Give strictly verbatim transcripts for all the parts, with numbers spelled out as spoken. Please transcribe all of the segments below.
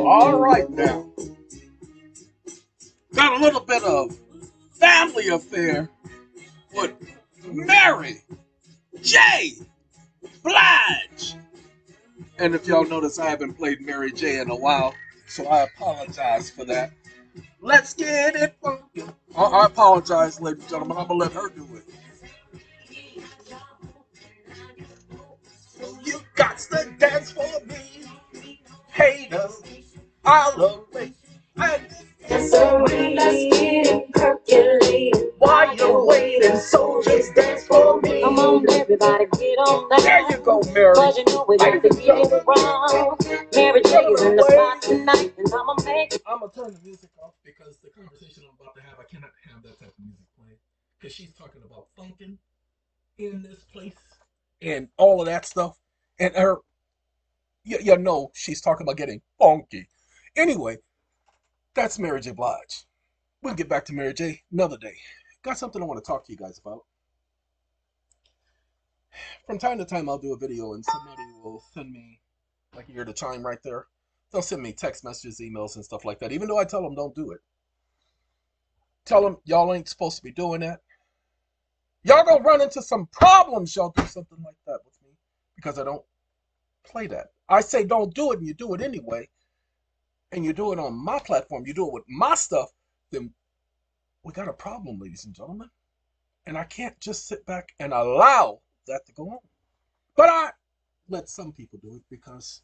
All right now. Got a little bit of family affair with Mary J. Blige. And if y'all notice, I haven't played Mary J in a while, so I apologize for that. Let's get it funky. I, I apologize, ladies and gentlemen. I'm going to let her do it. You got to dance for me. Haters, all of me. So let's get it percolating. While you're waiting, soldiers dance for me. Come on, everybody, get on down. There you go, Mary. Cause you know we got to get it wrong. Mary J is in the spot tonight, and I'ma make it. I'ma turn the music off because the conversation I'm about to have, I cannot have that type of music playing. Because she's talking about funkin' in this place and all of that stuff. And her, you, you know, she's talking about getting funky. Anyway. That's Mary J. Blige. We'll get back to Mary J. another day. Got something I want to talk to you guys about. From time to time, I'll do a video and somebody will send me, like you hear the chime right there. They'll send me text messages, emails, and stuff like that, even though I tell them don't do it. Tell them y'all ain't supposed to be doing that. Y'all gonna run into some problems, y'all do something like that with me because I don't play that. I say don't do it and you do it anyway. And you do it on my platform, you do it with my stuff, then we got a problem, ladies and gentlemen. And I can't just sit back and allow that to go on. But I let some people do it because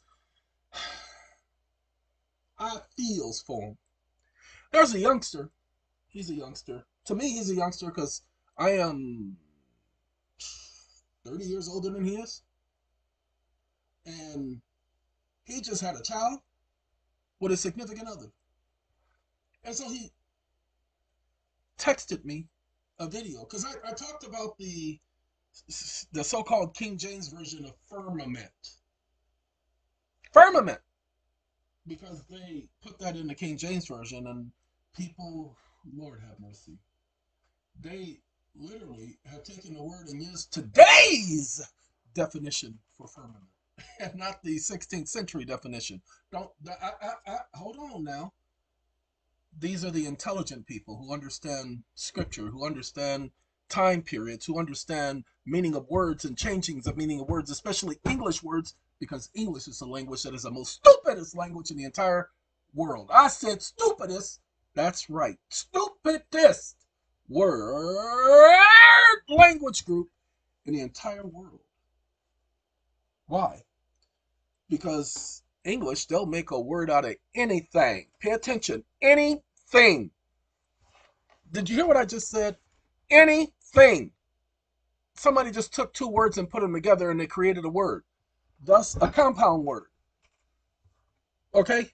I feels for them. There's a youngster. He's a youngster. To me, he's a youngster because I am thirty years older than he is. And he just had a child with a significant other. And so he texted me a video because I, I talked about the the so-called King James Version of firmament. Firmament. Because they put that in the King James Version and people, Lord have mercy, they literally have taken the word and used today's definition for firmament. And not the sixteenth century definition. Don't I, I, I, hold on now. These are the intelligent people who understand scripture, who understand time periods, who understand meaning of words and changings of meaning of words, especially English words, because English is a language that is the most stupidest language in the entire world. I said stupidest. That's right, stupidest word language group in the entire world. Why? Because English, they'll make a word out of anything. Pay attention. Anything. Did you hear what I just said? Anything. Somebody just took two words and put them together and they created a word. Thus, a compound word. Okay?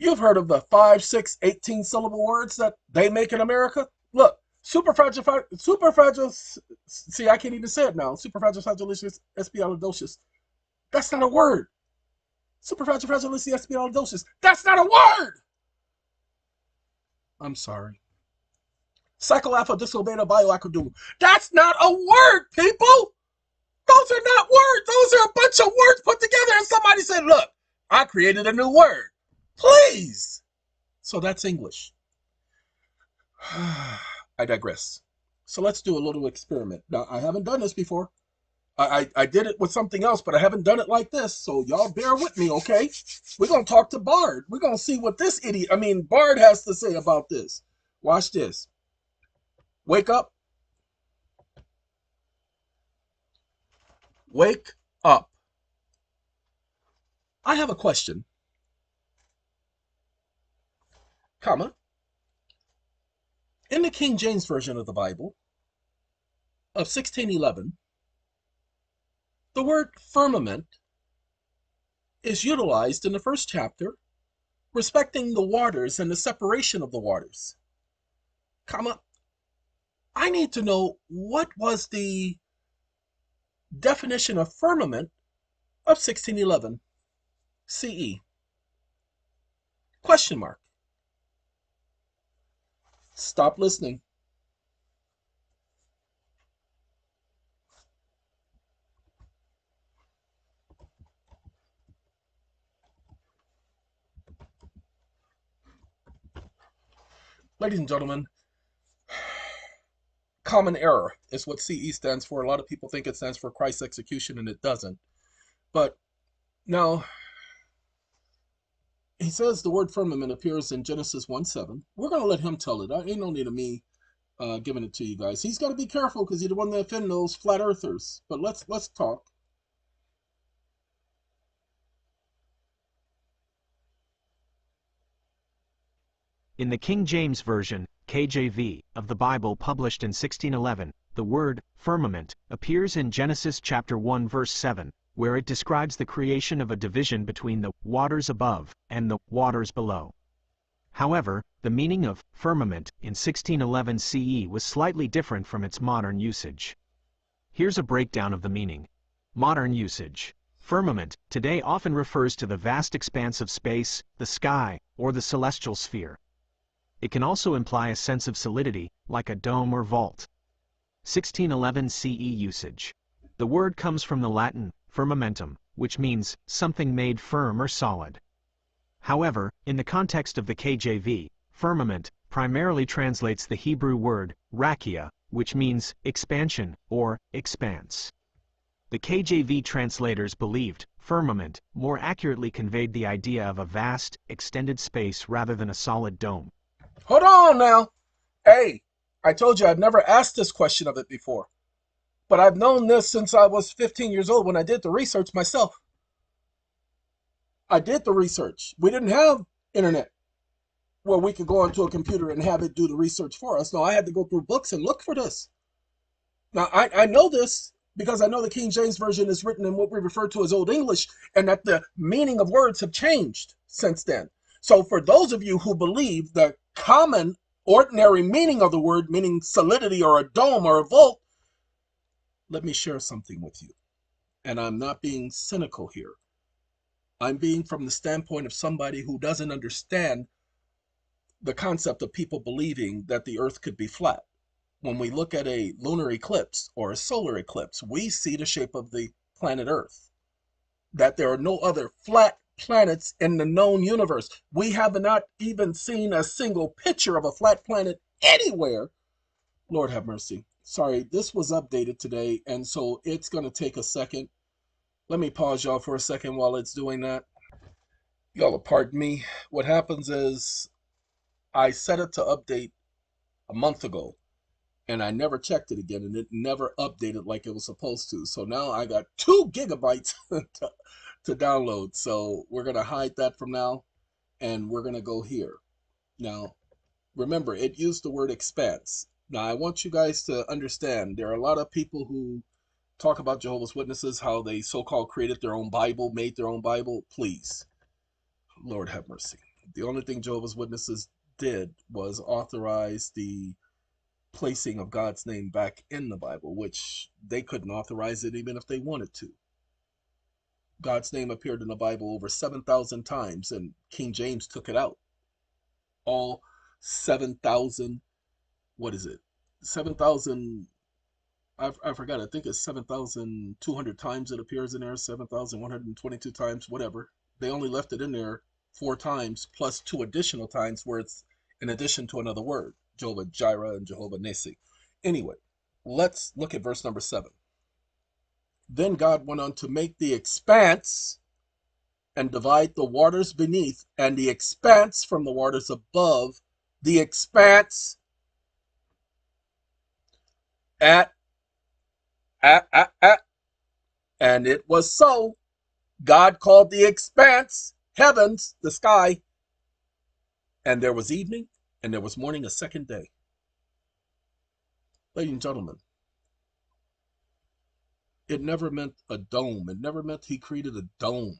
You've heard of the five, six, eighteen syllable words that they make in America? Look. Superfragil, superfragil, see, I can't even say it now. Superfragilicious, that's not a word. Superfragilicious, that's not a word. I'm sorry. Psycholaphodiscobeta, that's not a word, people. Those are not words. Those are a bunch of words put together and somebody said, look, I created a new word. Please. So that's English. I digress. So let's do a little experiment. Now, I haven't done this before. I, I, I did it with something else, but I haven't done it like this. So y'all bear with me, okay? We're going to talk to Bard. We're going to see what this idiot, I mean, Bard has to say about this. Watch this. Wake up. Wake up. I have a question. Comma. In the King James Version of the Bible of sixteen eleven, the word firmament is utilized in the first chapter respecting the waters and the separation of the waters. Comma, I need to know what was the definition of firmament of sixteen eleven C E? Question mark. Stop listening. Ladies and gentlemen, common error is what C E stands for. A lot of people think it stands for Christ's execution, and it doesn't. But now, he says the word firmament appears in Genesis one seven. We're going to let him tell it. I ain't no need of me uh, giving it to you guys. He's got to be careful because he's the one that offends those flat earthers. But let's let's talk. In the King James Version, K J V, of the Bible published in sixteen eleven, the word firmament appears in Genesis chapter one verse seven, where it describes the creation of a division between the waters above and the waters below. However, the meaning of firmament in sixteen eleven C E was slightly different from its modern usage. Here's a breakdown of the meaning. Modern usage. Firmament today often refers to the vast expanse of space, the sky, or the celestial sphere. It can also imply a sense of solidity, like a dome or vault. sixteen eleven C E usage. The word comes from the Latin firmamentum, which means something made firm or solid. However, in the context of the K J V, firmament primarily translates the Hebrew word rakia, which means expansion or expanse. The K J V translators believed firmament more accurately conveyed the idea of a vast, extended space rather than a solid dome. Hold on now. Hey, I told you I'd never asked this question of it before. But I've known this since I was fifteen years old when I did the research myself. I did the research. We didn't have internet where we could go onto a computer and have it do the research for us. No, I had to go through books and look for this. Now, I, I know this because I know the King James Version is written in what we refer to as Old English, and that the meaning of words have changed since then. So for those of you who believe the common, ordinary meaning of the word, meaning solidity or a dome or a vault, let me share something with you. And I'm not being cynical here. I'm being from the standpoint of somebody who doesn't understand the concept of people believing that the earth could be flat. When we look at a lunar eclipse or a solar eclipse, we see the shape of the planet Earth, that there are no other flat planets in the known universe. We have not even seen a single picture of a flat planet anywhere. Lord have mercy. Sorry, this was updated today, and so it's going to take a second. Let me pause y'all for a second while it's doing that. Y'all will pardon me. What happens is I set it to update a month ago, and I never checked it again, and it never updated like it was supposed to. So now I got two gigabytes to to download. So we're going to hide that from now, and we're going to go here. Now, remember, it used the word expanse. Now, I want you guys to understand there are a lot of people who talk about Jehovah's Witnesses, how they so-called created their own Bible, made their own Bible. Please, Lord have mercy. The only thing Jehovah's Witnesses did was authorize the placing of God's name back in the Bible, which they couldn't authorize it even if they wanted to. God's name appeared in the Bible over seven thousand times, and King James took it out. All seven thousand, what is it? seven thousand, I, I forgot, I think it's seven thousand two hundred times it appears in there, seven thousand one hundred twenty-two times, whatever. They only left it in there four times, plus two additional times where it's in addition to another word, Jehovah Jireh and Jehovah Nisi. Anyway, let's look at verse number seven. Then God went on to make the expanse and divide the waters beneath and the expanse from the waters above, the expanse at, at, at, at. And it was so. God called the expanse heavens, the sky. And there was evening and there was morning, a second day. Ladies and gentlemen, it never meant a dome. It never meant he created a dome.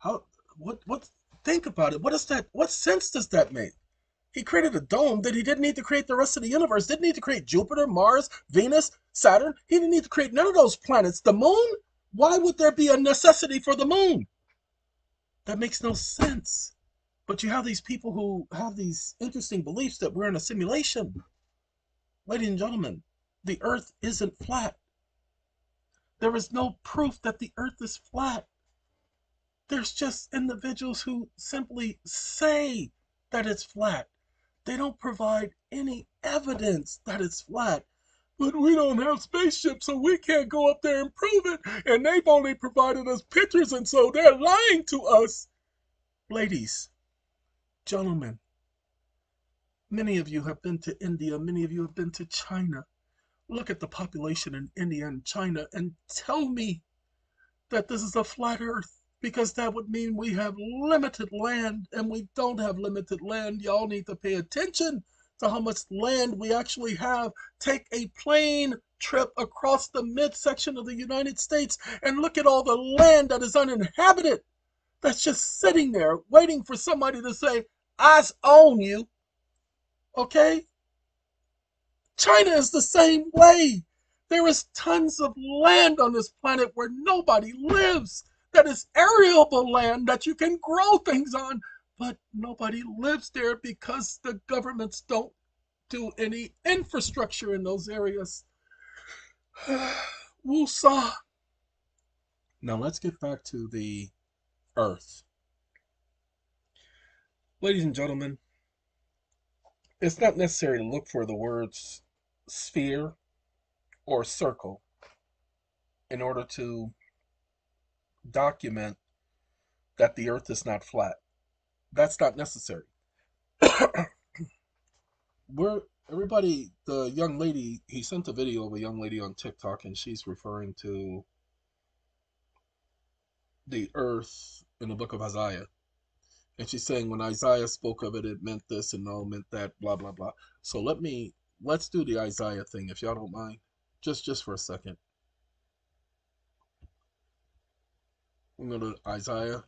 How, what, what, think about it. What is that? What sense does that make? He created a dome that he didn't need to create the rest of the universe. Didn't need to create Jupiter, Mars, Venus, Saturn. He didn't need to create none of those planets. The moon? Why would there be a necessity for the moon? That makes no sense. But you have these people who have these interesting beliefs that we're in a simulation. Ladies and gentlemen, the earth isn't flat. There is no proof that the earth is flat. There's just individuals who simply say that it's flat. They don't provide any evidence that it's flat. But we don't have spaceships, so we can't go up there and prove it. And they've only provided us pictures, and so they're lying to us. Ladies, gentlemen, many of you have been to India. Many of you have been to China. Look at the population in India and China and tell me that this is a flat earth, because that would mean we have limited land, and we don't have limited land. Y'all need to pay attention to how much land we actually have. Take a plane trip across the midsection of the United States and look at all the land that is uninhabited, that's just sitting there waiting for somebody to say, I own you, okay? China is the same way. There is tons of land on this planet where nobody lives, that is arable land that you can grow things on. But nobody lives there because the governments don't do any infrastructure in those areas. Woosah. Now let's get back to the earth. Ladies and gentlemen, it's not necessary to look for the words sphere or circle in order to document that the earth is not flat. That's not necessary. We're, everybody, the young lady, he sent a video of a young lady on TikTok, and she's referring to the earth in the book of Isaiah. And she's saying, when Isaiah spoke of it, it meant this and all meant that, blah, blah, blah. So let me, let's do the Isaiah thing, if y'all don't mind, just, just for a second. I'm going to Isaiah.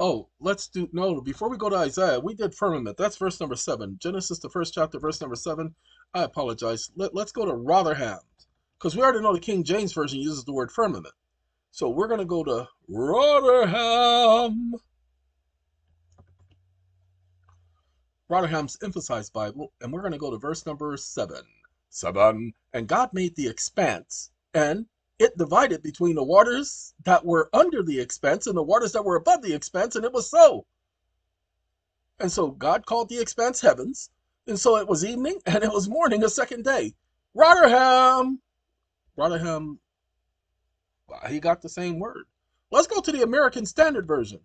Oh, let's do, no, before we go to Isaiah, we did firmament. That's verse number seven. Genesis, the first chapter, verse number seven. I apologize. Let, let's go to Rotherham, because we already know the King James Version uses the word firmament. So we're going to go to Rotherham. Rotherham's Emphasized Bible, and we're going to go to verse number seven. Seven. And God made the expanse, and it divided between the waters that were under the expanse and the waters that were above the expanse, and it was so. And so God called the expanse heavens, and so it was evening, and it was morning a second day. Rotherham, Rotherham, he got the same word. Let's go to the American Standard Version.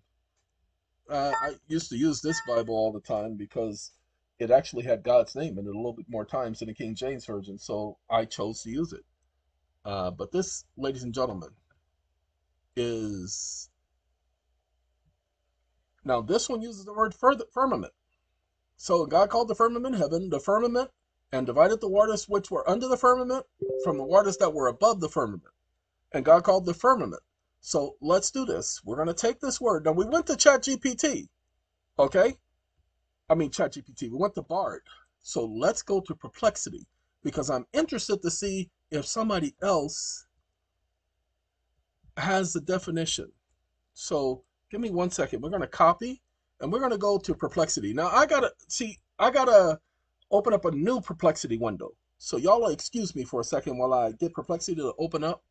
Uh, I used to use this Bible all the time because it actually had God's name in it a little bit more times than the King James Version, so I chose to use it. Uh, but this, ladies and gentlemen, is, now this one uses the word firmament. So God called the firmament heaven, the firmament, and divided the waters which were under the firmament from the waters that were above the firmament. And God called the firmament. So let's do this. We're going to take this word. Now we went to ChatGPT, okay? I mean ChatGPT, we went to Bard. So let's go to Perplexity, because I'm interested to see if somebody else has the definition. So give me one second. We're going to copy, and we're going to go to Perplexity. Now I got to see, I got to open up a new Perplexity window. So y'all excuse me for a second while I get Perplexity to open up.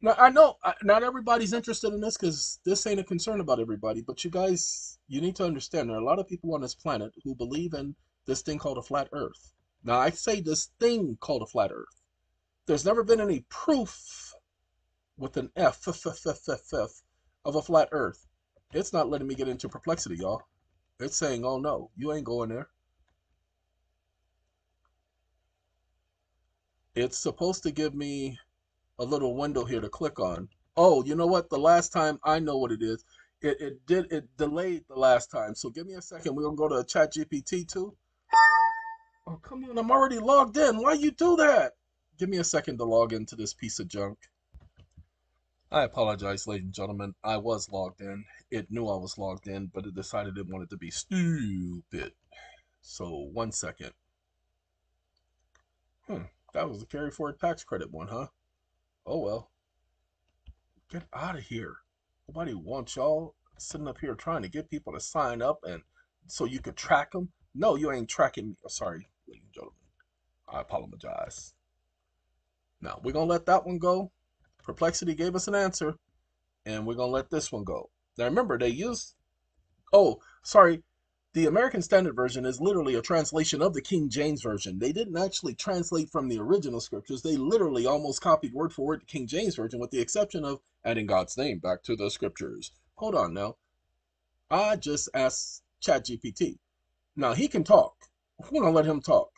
Now I know not everybody's interested in this, because this ain't a concern about everybody, but you guys, you need to understand there are a lot of people on this planet who believe in this thing called a flat earth. Now I say this thing called a flat earth. There's never been any proof with an F, F, F, F, F, F of a flat earth. It's not letting me get into Perplexity, y'all. It's saying, oh no, you ain't going there. It's supposed to give me a little window here to click on. Oh, you know what? The last time, I know what it is. It, it did, it delayed the last time. So give me a second. We're going to go to ChatGPT too. Oh, come on. I'm already logged in. Why you do that? Give me a second to log into this piece of junk. I apologize, ladies and gentlemen. I was logged in. It knew I was logged in, but it decided it wanted to be stupid. So one second. Hmm, that was the carry forward tax credit one, huh? Oh well. Get out of here. Nobody wants y'all sitting up here trying to get people to sign up and so you could track them. No, you ain't tracking me. Oh, sorry, ladies and gentlemen. I apologize. Now, we're going to let that one go. Perplexity gave us an answer, and we're going to let this one go. Now, remember, they used... Oh, sorry. The American Standard Version is literally a translation of the King James Version. They didn't actually translate from the original scriptures. They literally almost copied word for word the King James Version, with the exception of adding God's name back to the scriptures. Hold on now. I just asked ChatGPT. Now, he can talk. I'm going to let him talk.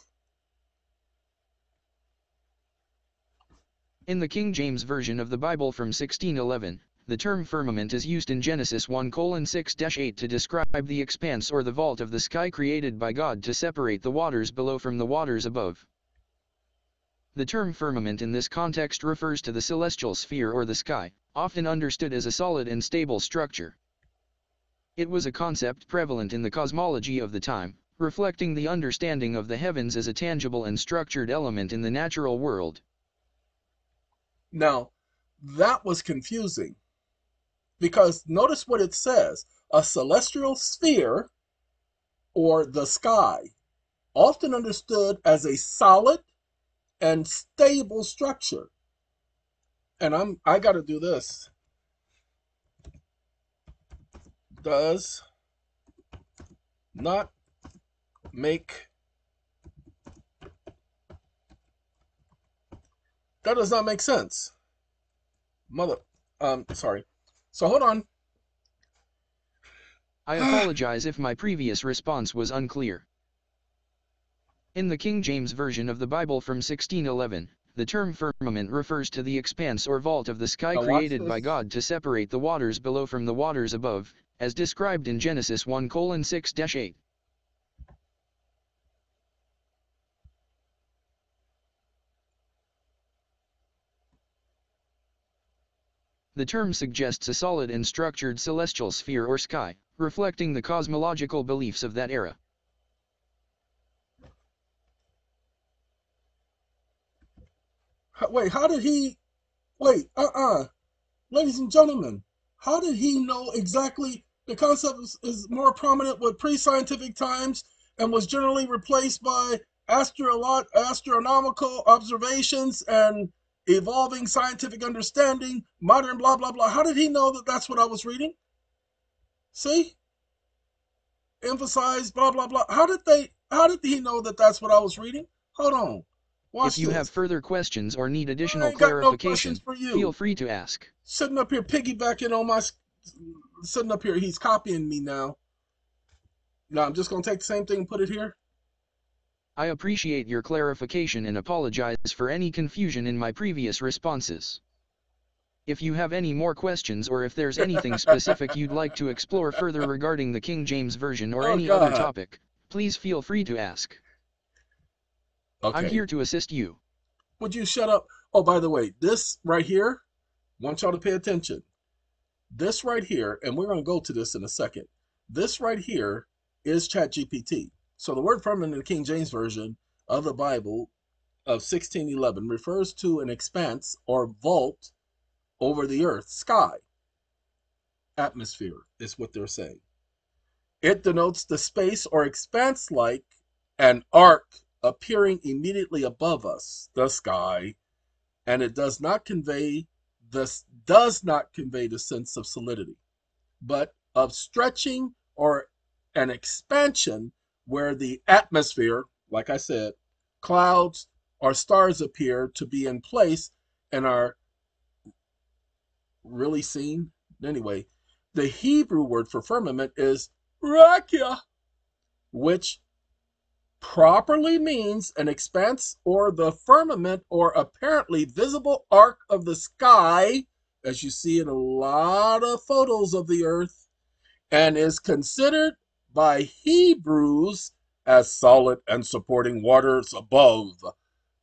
In the King James Version of the Bible from sixteen eleven, the term firmament is used in Genesis one colon six dash eight to describe the expanse or the vault of the sky created by God to separate the waters below from the waters above. The term firmament in this context refers to the celestial sphere or the sky, often understood as a solid and stable structure. It was a concept prevalent in the cosmology of the time, reflecting the understanding of the heavens as a tangible and structured element in the natural world. Now, that was confusing. Because notice what it says, a celestial sphere, or the sky, often understood as a solid and stable structure. And I'm, I gotta do this. Does not make, that does not make sense. Mother, um, sorry. So hold on. I apologize if my previous response was unclear. In the King James Version of the Bible from sixteen eleven, the term firmament refers to the expanse or vault of the sky created by God to separate the waters below from the waters above, as described in Genesis one colon six dash eight. The term suggests a solid and structured celestial sphere or sky, reflecting the cosmological beliefs of that era. Wait, how did he... Wait, uh-uh. Ladies and gentlemen, how did he know exactly... The concept is more prominent with pre-scientific times and was generally replaced by astro astronomical observations and... evolving scientific understanding, modern blah, blah, blah. How did he know that that's what I was reading? See? Emphasize, blah, blah, blah. How did they, how did he know that that's what I was reading? Hold on. Watch if you this. have further questions or need additional clarification, no for you. feel free to ask. Sitting up here piggybacking on my, sitting up here, he's copying me now. Now I'm just going to take the same thing and put it here. I appreciate your clarification and apologize for any confusion in my previous responses. If you have any more questions or if there's anything specific you'd like to explore further regarding the King James Version or oh, any God. other topic, please feel free to ask. Okay. I'm here to assist you. Would you shut up? Oh, by the way, this right here, I want y'all to pay attention. This right here, and we're going to go to this in a second. This right here is ChatGPT. So the word firmament in the King James Version of the Bible of sixteen eleven refers to an expanse or vault over the earth, sky. Atmosphere is what they're saying. It denotes the space or expanse like an arc appearing immediately above us, the sky, and it does not convey this does not convey the sense of solidity, but of stretching or an expansion where the atmosphere, like I said, clouds or stars appear to be in place and are really seen. Anyway, the Hebrew word for firmament is rakia, which properly means an expanse or the firmament or apparently visible arc of the sky, as you see in a lot of photos of the earth, and is considered by Hebrews as solid and supporting waters above,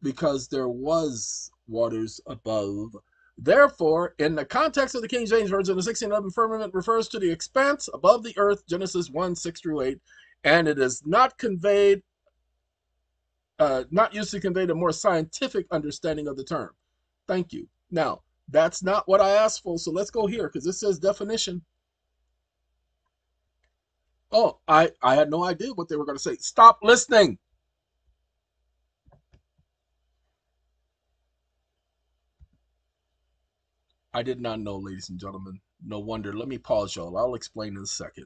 because there was waters above. Therefore, in the context of the King James Version, the sixteen eleven firmament refers to the expanse above the earth, Genesis one, six through eight, and it is not conveyed, uh, not used to convey the more scientific understanding of the term. Thank you. Now, that's not what I asked for, so let's go here, because this says definition. Oh, I, I had no idea what they were going to say. Stop listening. I did not know, ladies and gentlemen. No wonder. Let me pause y'all. I'll explain in a second.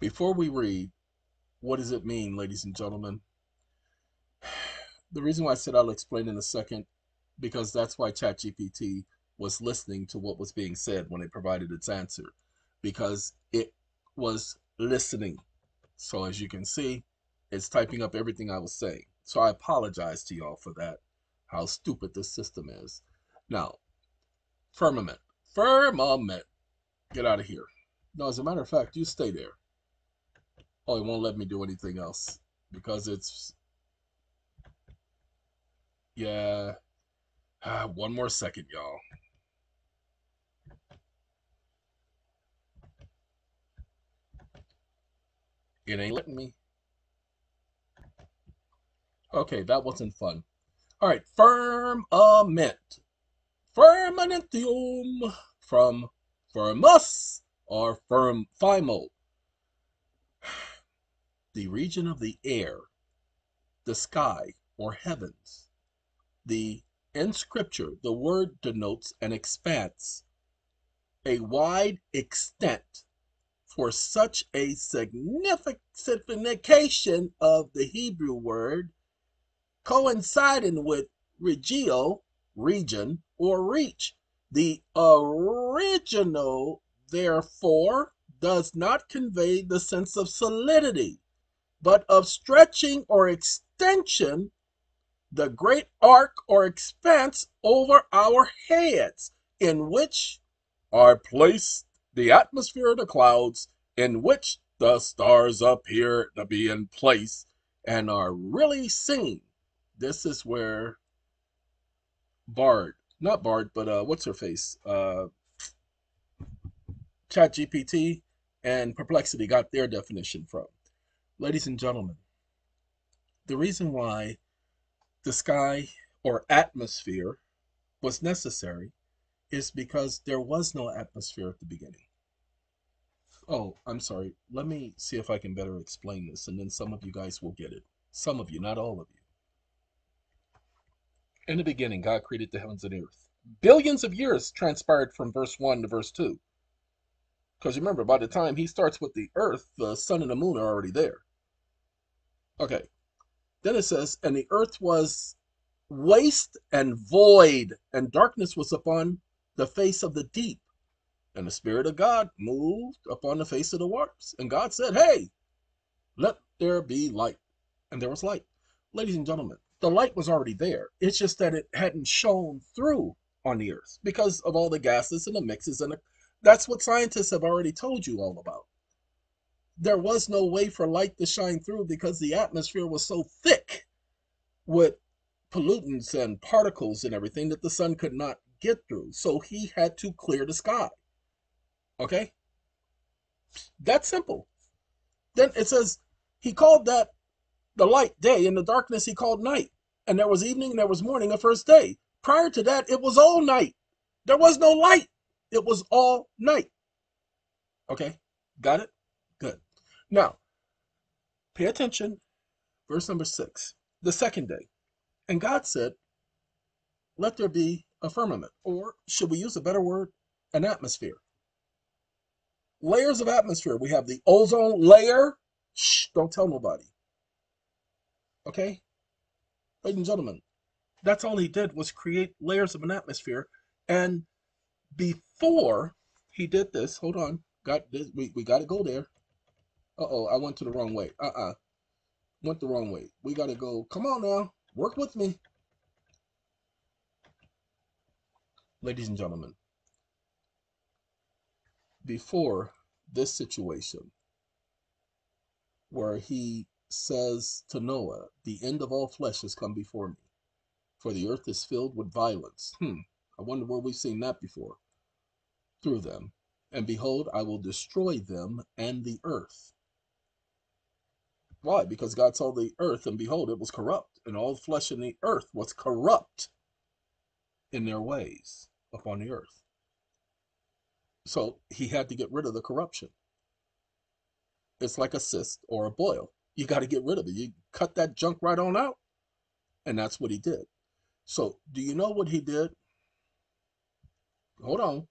Before we read, what does it mean, ladies and gentlemen? The reason why I said I'll explain in a second, because that's why ChatGPT was listening to what was being said when it provided its answer, because it was listening. So as you can see, it's typing up everything I was saying. So I apologize to y'all for that, how stupid this system is. Now, firmament, firmament, get out of here. No, as a matter of fact, you stay there. Oh, it won't let me do anything else because it's, yeah, ah, one more second, y'all. It ain't letting me. Okay, that wasn't fun. All right, firmament. Firmanentium from firmus or firm, firmo. The region of the air, the sky, or heavens. The, in scripture, the word denotes an expanse, a wide extent, for such a signification of the Hebrew word, coinciding with regio, region, or reach. The original, therefore, does not convey the sense of solidity, but of stretching or extension, the great arc or expanse over our heads, in which are placed the atmosphere of the clouds, in which the stars appear to be in place and are really seen. This is where Bard, not Bard, but uh, what's her face? Uh, ChatGPT and Perplexity got their definition from. Ladies and gentlemen, the reason why the sky or atmosphere was necessary is because there was no atmosphere at the beginning. Oh, I'm sorry. Let me see if I can better explain this, and then some of you guys will get it. Some of you, not all of you. In the beginning, God created the heavens and earth. Billions of years transpired from verse one to verse two. Because remember, by the time he starts with the earth, the sun and the moon are already there. Okay, then it says, and the earth was waste and void, and darkness was upon the face of the deep, and the Spirit of God moved upon the face of the waters. And God said, hey, let there be light. And there was light. Ladies and gentlemen, the light was already there. It's just that it hadn't shone through on the earth because of all the gases and the mixes. And the, that's what scientists have already told you all about. There was no way for light to shine through because the atmosphere was so thick with pollutants and particles and everything that the sun could not get through. So he had to clear the sky. Okay? That's simple. Then it says he called that the light day, and the darkness he called night. And there was evening and there was morning the first day. Prior to that, it was all night. There was no light. It was all night. Okay? Got it? Good. Now, pay attention. Verse number six, the second day. And God said, let there be a firmament, or should we use a better word, an atmosphere. Layers of atmosphere. We have the ozone layer. Shh, don't tell nobody. Okay? Ladies and gentlemen, that's all he did was create layers of an atmosphere. And before he did this, hold on, got this, we, we got to go there. Uh-oh, I went to the wrong way. Uh-uh. Went the wrong way. We got to go. Come on now. Work with me. Ladies and gentlemen, before this situation where he says to Noah, the end of all flesh has come before me, for the earth is filled with violence. Hmm. I wonder where we've seen that before. Through them. And behold, I will destroy them and the earth. Why? Because God saw the earth, and behold, it was corrupt, and all flesh in the earth was corrupt in their ways upon the earth. So he had to get rid of the corruption. It's like a cyst or a boil. You got to get rid of it. You cut that junk right on out. And that's what he did. So do you know what he did? Hold on.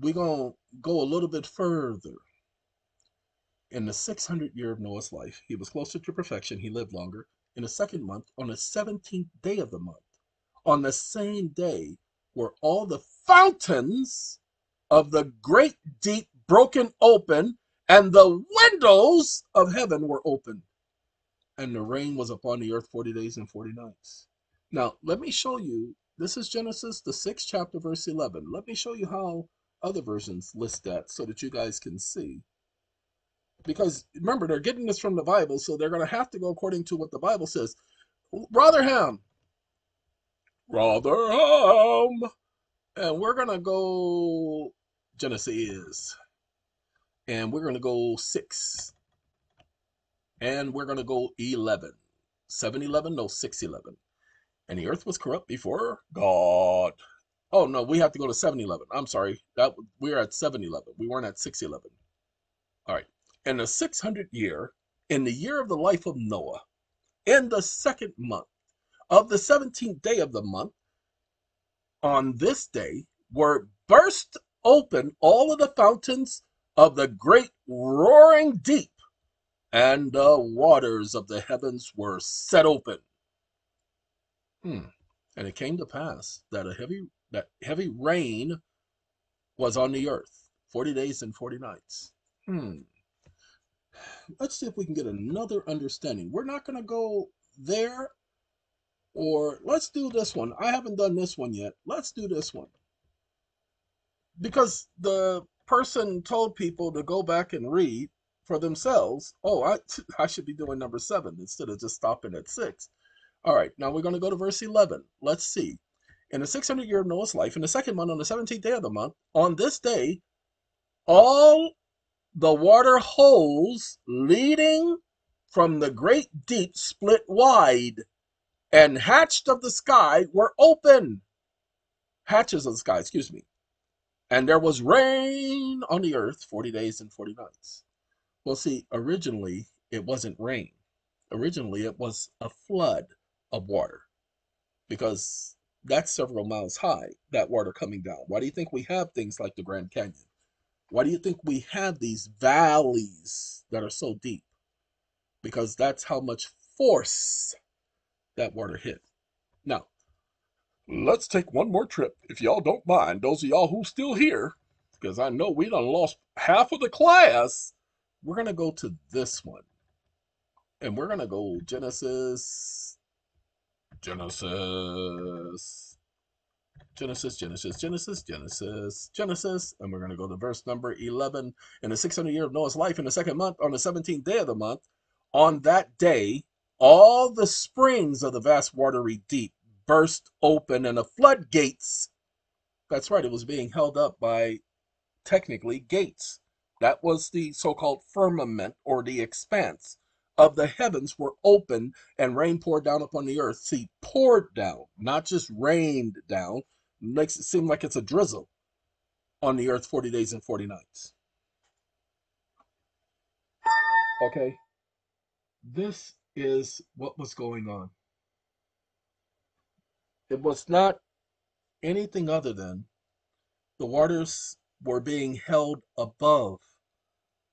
We're going to go a little bit further. In the six hundredth year of Noah's life, he was closer to perfection. He lived longer. In the second month, on the seventeenth day of the month, on the same day, were all the fountains of the great deep broken open, and the windows of heaven were opened. And the rain was upon the earth forty days and forty nights. Now, let me show you. This is Genesis, the sixth chapter, verse eleven. Let me show you how other versions list that so that you guys can see. Because remember, they're getting this from the Bible, so they're going to have to go according to what the Bible says. Rotherham. Rotherham. And we're going to go Genesis. And we're going to go six. And we're going to go eleven. seven eleven? No, six eleven. And the earth was corrupt before God. Oh, no, we have to go to seven eleven. I'm sorry. That, we're at seven eleven. We weren't at six eleven. All right. In the six hundredth year, in the year of the life of Noah, in the second month, of the seventeenth day of the month, on this day were burst open all of the fountains of the great roaring deep, and the waters of the heavens were set open. Hmm. And it came to pass that a heavy that heavy rain was on the earth, forty days and forty nights. Hmm. Let's see if we can get another understanding. We're not going to go there, or let's do this one. I haven't done this one yet. Let's do this one. Because the person told people to go back and read for themselves. Oh, I, I should be doing number seven instead of just stopping at six. All right, now we're going to go to verse eleven. Let's see. In the six hundredth year of Noah's life, in the second month, on the seventeenth day of the month, on this day, all the water holes leading from the great deep split wide, and hatched of the sky were open. Hatches of the sky, excuse me. And there was rain on the earth forty days and forty nights. Well, see, originally it wasn't rain. Originally it was a flood of water, because that's several miles high, that water coming down. Why do you think we have things like the Grand Canyon? Why do you think we have these valleys that are so deep? Because that's how much force that water hit. Now, let's take one more trip, if y'all don't mind. Those of y'all who still here, because I know we done lost half of the class. We're going to go to this one. And we're going to go Genesis, Genesis. Genesis, Genesis, Genesis, Genesis, Genesis. And we're going to go to verse number eleven. In the six hundredth year of Noah's life, in the second month, on the seventeenth day of the month, on that day, all the springs of the vast watery deep burst open, and the floodgates. That's right. It was being held up by, technically, gates. That was the so-called firmament, or the expanse of the heavens, were open, and rain poured down upon the earth. See, poured down, not just rained down. Makes it seem like it's a drizzle on the earth forty days and forty nights. Okay, this is what was going on. It was not anything other than the waters were being held above.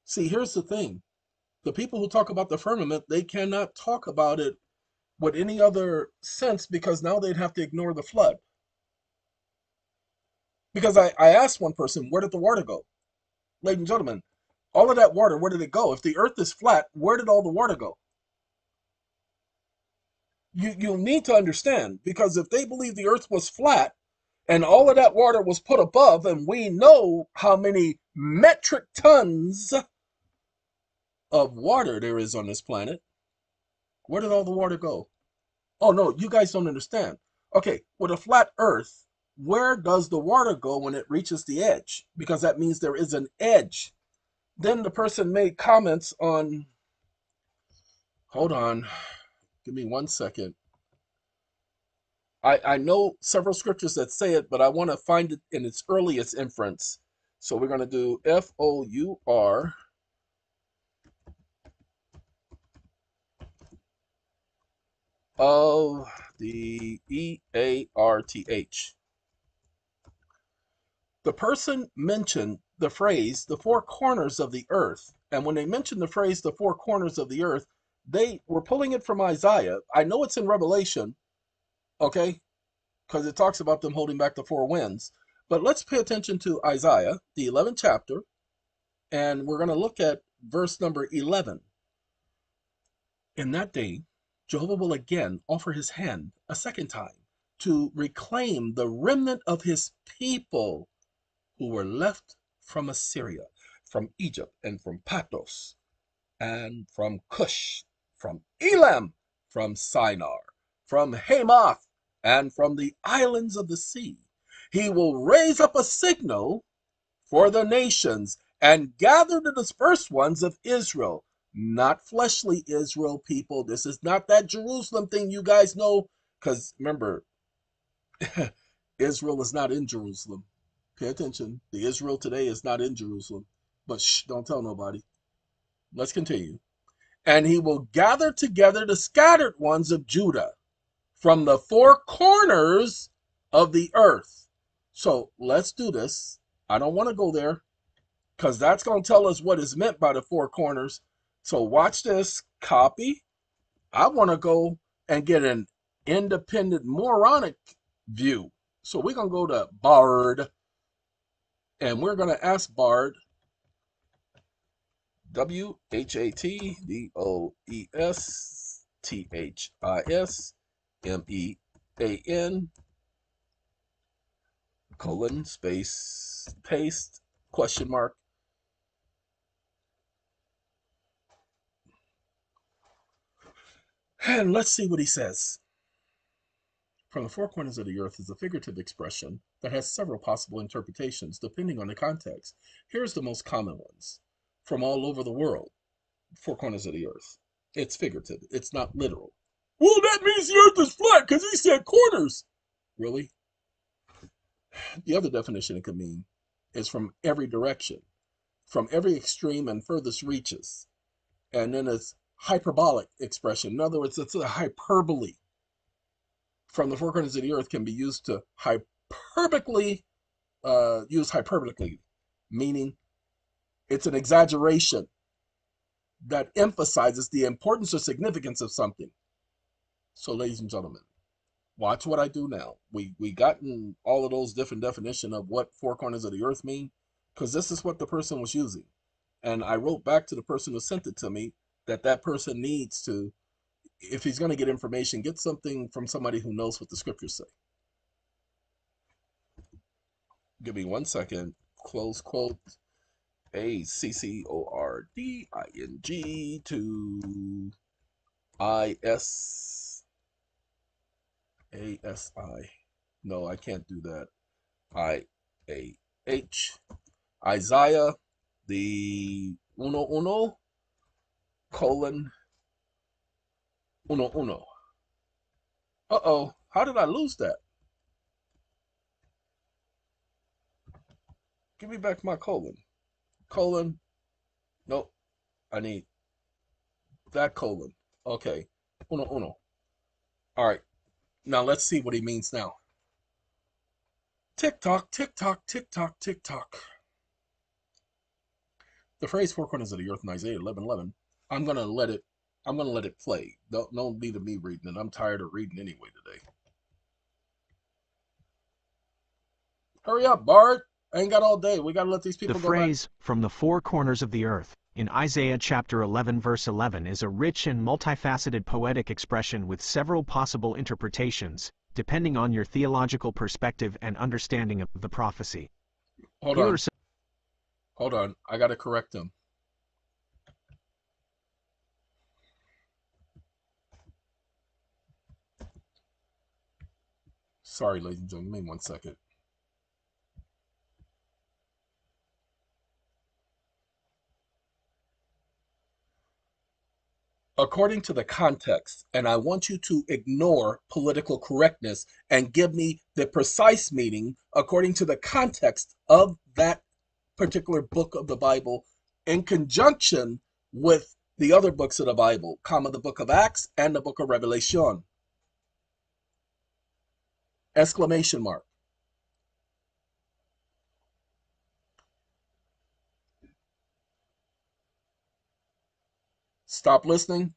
See, here's the thing. The people who talk about the firmament, they cannot talk about it with any other sense, because now they'd have to ignore the flood. Because I, I asked one person, where did the water go? Ladies and gentlemen, all of that water, where did it go? If the earth is flat, where did all the water go? You, you need to understand, because if they believe the earth was flat and all of that water was put above, and we know how many metric tons of water there is on this planet, where did all the water go? Oh, no, you guys don't understand. Okay, with a flat earth, where does the water go when it reaches the edge? Because that means there is an edge. Then the person made comments on, hold on, give me one second. I, I know several scriptures that say it, but I want to find it in its earliest inference. So we're going to do F O U R. Of the E A R T H. The person mentioned the phrase, the four corners of the earth, And when they mentioned the phrase the four corners of the earth, they were pulling it from Isaiah. I know it's in Revelation, okay, because it talks about them holding back the four winds. But let's pay attention to Isaiah, the eleventh chapter, and we're going to look at verse number eleven. In that day, Jehovah will again offer his hand a second time to reclaim the remnant of his people who were left from Assyria, from Egypt, and from Pathros, and from Cush, from Elam, from Shinar, from Hamath, and from the islands of the sea. He will raise up a signal for the nations and gather the dispersed ones of Israel, not fleshly Israel people. This is not that Jerusalem thing you guys know, because remember, Israel is not in Jerusalem. Pay attention. The Israel today is not in Jerusalem. But shh, don't tell nobody. Let's continue. And he will gather together the scattered ones of Judah from the four corners of the earth. So let's do this. I don't want to go there because that's going to tell us what is meant by the four corners. So watch this. Copy. I want to go and get an independent moronic view. So we're going to go to Bard, and we're going to ask Bard, W H A T D O E S T H I S M E A N colon space paste question mark and let's see what he says. From the four corners of the earth is a figurative expression that has several possible interpretations depending on the context. Here's the most common ones. From all over the world, four corners of the earth. It's figurative. It's not literal. Well, that means the earth is flat because he said corners. Really? The other definition it could mean is from every direction, from every extreme and furthest reaches. And then it's hyperbolic expression. In other words, it's a hyperbole. From the four corners of the earth can be used to hyperbolically, uh, use hyperbolically, meaning it's an exaggeration that emphasizes the importance or significance of something. So, ladies and gentlemen, watch what I do now. We we gotten all of those different definitions of what four corners of the earth mean, because this is what the person was using. And I wrote back to the person who sent it to me that that person needs to, if he's going to get information, get something from somebody who knows what the scriptures say. Give me one second. Close quote. A C C O R D I N G to I S A S I. No, I can't do that. I A H. Isaiah, the uno uno, colon, uno uno. Uh-oh, how did I lose that? Give me back my colon. Colon, nope, I need that colon. Okay, uno, uno. All right, now let's see what he means now. TikTok, TikTok, TikTok, TikTok. The phrase four corners of the earth in Isaiah eleven eleven, I'm going to let it, I'm going to let it play. Don't, no need of me reading it. I'm tired of reading anyway today. Hurry up, Bard. I ain't got all day. We got to let these people go back. The phrase, from the four corners of the earth, in Isaiah chapter eleven verse eleven is a rich and multifaceted poetic expression with several possible interpretations, depending on your theological perspective and understanding of the prophecy. Hold on. Hold on. I got to correct him. Sorry, ladies and gentlemen. Give me one second. According to the context, and I want you to ignore political correctness and give me the precise meaning according to the context of that particular book of the Bible in conjunction with the other books of the Bible, comma, the book of Acts and the book of Revelation. Exclamation mark. Stop listening.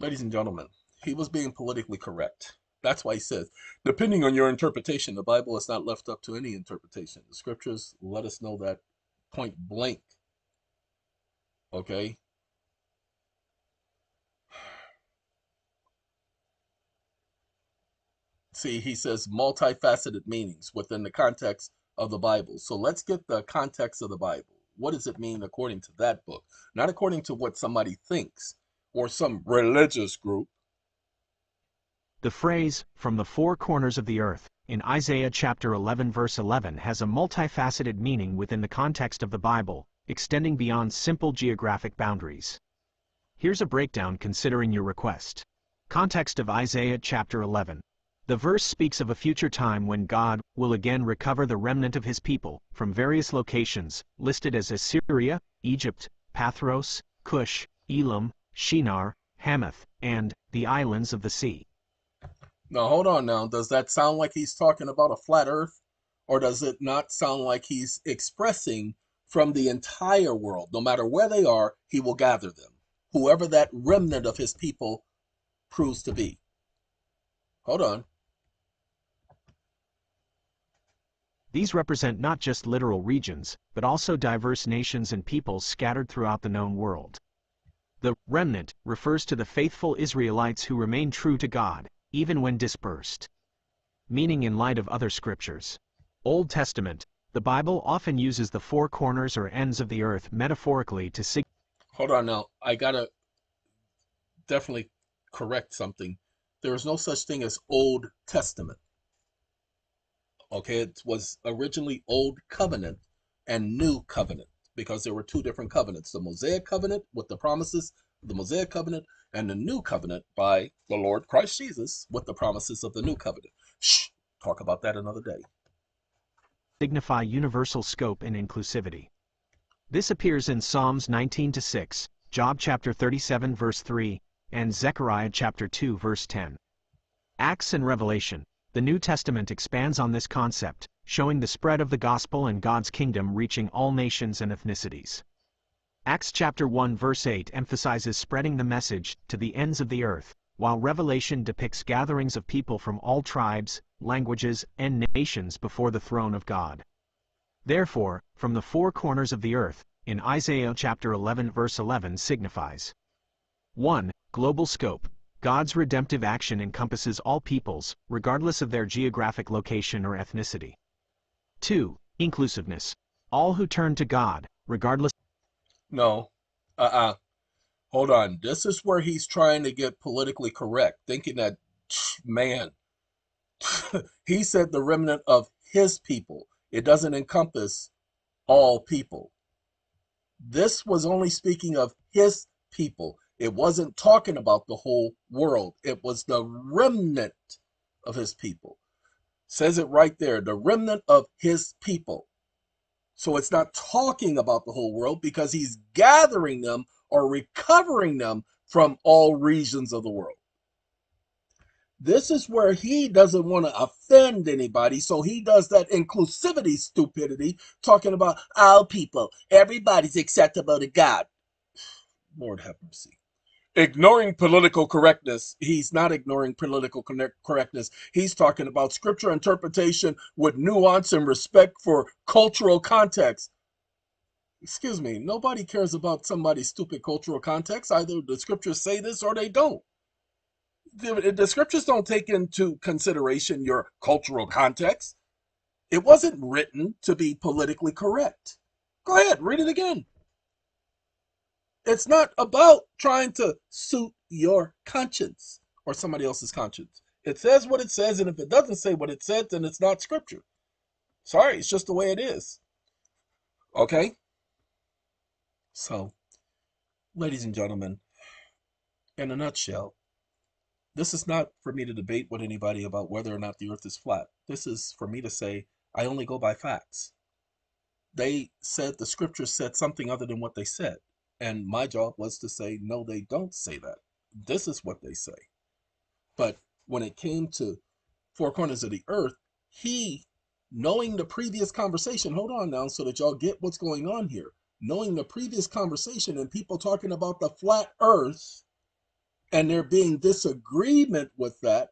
Ladies and gentlemen, he was being politically correct. That's why he says, depending on your interpretation, the Bible is not left up to any interpretation. The scriptures let us know that point blank. Okay? See, he says multifaceted meanings within the context of the Bible. So let's get the context of the Bible. What does it mean according to that book? Not according to what somebody thinks or some religious group. The phrase, from the four corners of the earth, in Isaiah chapter eleven verse eleven has a multifaceted meaning within the context of the Bible, extending beyond simple geographic boundaries. Here's a breakdown considering your request. Context of Isaiah chapter eleven. The verse speaks of a future time when God will again recover the remnant of his people from various locations, listed as Assyria, Egypt, Pathros, Cush, Elam, Shinar, Hamath, and the islands of the sea. Now, hold on now. Does that sound like he's talking about a flat earth? Or does it not sound like he's expressing from the entire world? No matter where they are, he will gather them. Whoever that remnant of his people proves to be. Hold on. These represent not just literal regions, but also diverse nations and peoples scattered throughout the known world. The remnant refers to the faithful Israelites who remain true to God, even when dispersed. Meaning in light of other scriptures. Old Testament, the Bible often uses the four corners or ends of the earth metaphorically to signify. Hold on now, I gotta definitely correct something. There is no such thing as Old Testament. Okay, it was originally Old Covenant and New Covenant because there were two different covenants. The Mosaic Covenant with the promises, the Mosaic Covenant, and the New Covenant by the Lord Christ Jesus with the promises of the New Covenant. Shh, talk about that another day. Signify universal scope and inclusivity. This appears in Psalms nineteen to six, Job chapter thirty-seven verse three, and Zechariah chapter two verse ten. Acts and Revelation, the New Testament expands on this concept, showing the spread of the gospel and God's kingdom reaching all nations and ethnicities. Acts chapter one verse eight emphasizes spreading the message to the ends of the earth, while Revelation depicts gatherings of people from all tribes, languages, and nations before the throne of God. Therefore, from the four corners of the earth, in Isaiah chapter eleven verse eleven signifies one. Global scope. God's redemptive action encompasses all peoples, regardless of their geographic location or ethnicity. two. Inclusiveness. All who turn to God, regardless. No, uh-uh. Hold on. This is where he's trying to get politically correct, thinking that, man, he said the remnant of his people. It doesn't encompass all people. This was only speaking of his people. It wasn't talking about the whole world. It was the remnant of his people. Says it right there, the remnant of his people. So it's not talking about the whole world because he's gathering them or recovering them from all regions of the world. This is where he doesn't want to offend anybody, so he does that inclusivity stupidity, talking about all people, everybody's acceptable to God. Lord have mercy. Ignoring political correctness. He's not ignoring political correctness. He's talking about scripture interpretation with nuance and respect for cultural context. Excuse me, nobody cares about somebody's stupid cultural context. Either the scriptures say this or they don't. The, the scriptures don't take into consideration your cultural context. It wasn't written to be politically correct. Go ahead, read it again. It's not about trying to suit your conscience or somebody else's conscience. It says what it says, and if it doesn't say what it says, then it's not scripture. Sorry, it's just the way it is. Okay? So, ladies and gentlemen, in a nutshell, this is not for me to debate with anybody about whether or not the earth is flat. This is for me to say, I only go by facts. They said the scripture said something other than what they said. And my job was to say, no, they don't say that. This is what they say. But when it came to four corners of the earth, he, knowing the previous conversation, hold on now so that y'all get what's going on here, knowing the previous conversation and people talking about the flat earth and there being disagreement with that,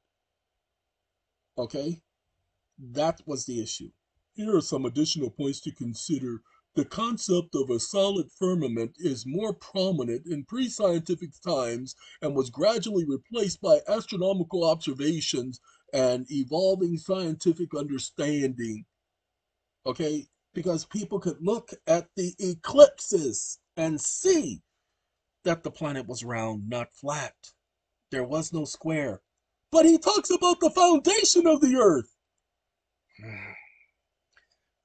okay, that was the issue. Here are some additional points to consider. The concept of a solid firmament is more prominent in pre-scientific times and was gradually replaced by astronomical observations and evolving scientific understanding. Okay, because people could look at the eclipses and see that the planet was round, not flat. There was no square. But he talks about the foundation of the earth.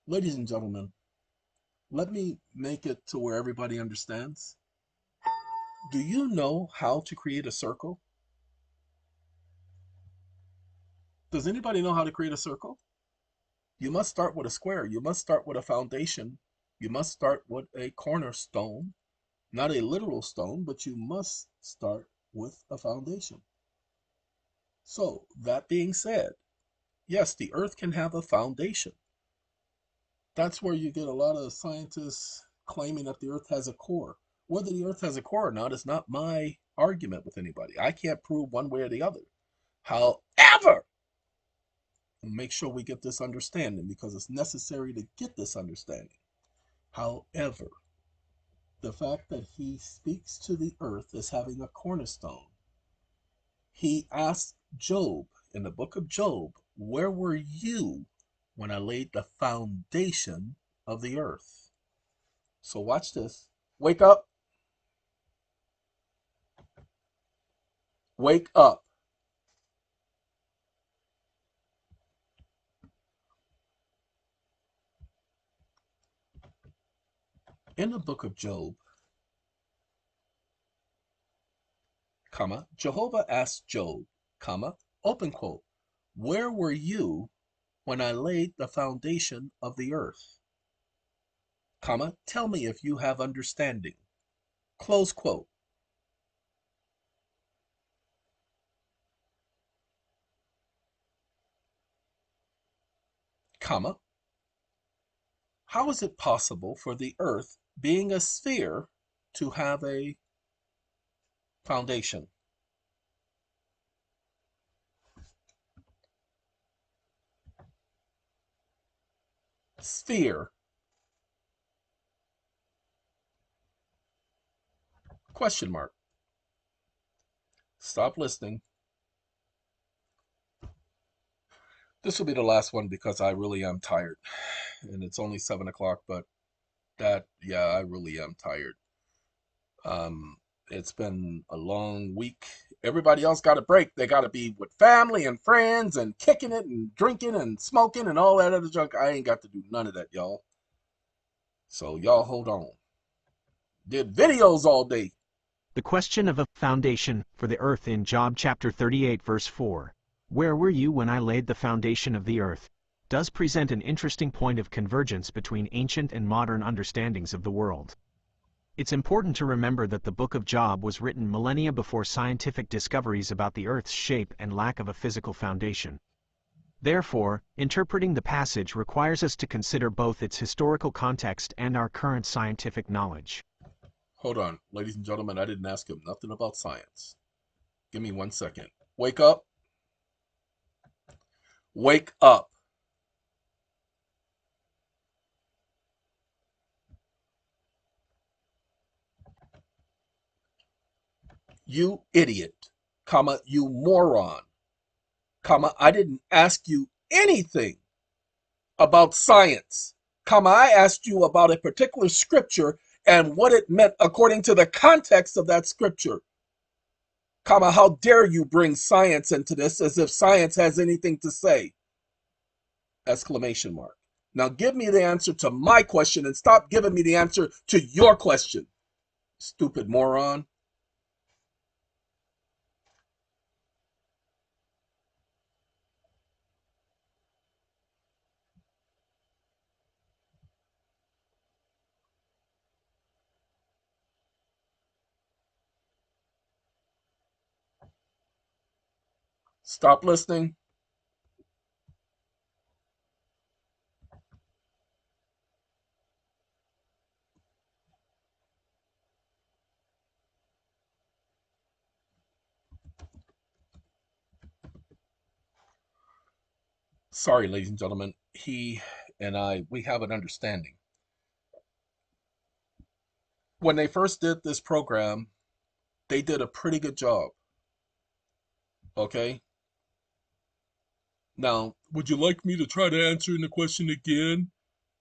Ladies and gentlemen, let me make it to where everybody understands. Do you know how to create a circle? Does anybody know how to create a circle? You must start with a square. You must start with a foundation. You must start with a cornerstone, not a literal stone, but you must start with a foundation. So that being said, yes, the earth can have a foundation. That's where you get a lot of scientists claiming that the earth has a core. Whether the earth has a core or not is not my argument with anybody. I can't prove one way or the other. However, make sure we get this understanding, because it's necessary to get this understanding. However, the fact that he speaks to the earth as having a cornerstone. He asked Job in the book of Job, where were you when I laid the foundation of the earth? So watch this. Wake up. Wake up. In the book of Job, comma, Jehovah asked Job, comma, open quote, where were you when I laid the foundation of the earth, comma, tell me if you have understanding, close quote. Comma, how is it possible for the earth, being a sphere, to have a foundation? Sphere. Question mark. Stop listening. This will be the last one because I really am tired. And it's only seven o'clock, but that, yeah, I really am tired. Um, it's been a long week. Everybody else got a break. They got to be with family and friends and kicking it and drinking and smoking and all that other junk. I ain't got to do none of that, y'all. So y'all hold on. Did videos all day. The question of a foundation for the earth in Job chapter thirty-eight verse four. Where were you when I laid the foundation of the earth? Does present an interesting point of convergence between ancient and modern understandings of the world. It's important to remember that the book of Job was written millennia before scientific discoveries about the earth's shape and lack of a physical foundation. Therefore, interpreting the passage requires us to consider both its historical context and our current scientific knowledge. Hold on, ladies and gentlemen, I didn't ask him nothing about science. Give me one second. Wake up. Wake up. You idiot, comma, you moron, comma, I didn't ask you anything about science, comma, I asked you about a particular scripture and what it meant according to the context of that scripture, comma, how dare you bring science into this as if science has anything to say, exclamation mark. Now give me the answer to my question and stop giving me the answer to your question, stupid moron. Stop listening. Sorry, ladies and gentlemen, he and I, we have an understanding. When they first did this program, they did a pretty good job. Okay? Now, would you like me to try to answer the question again,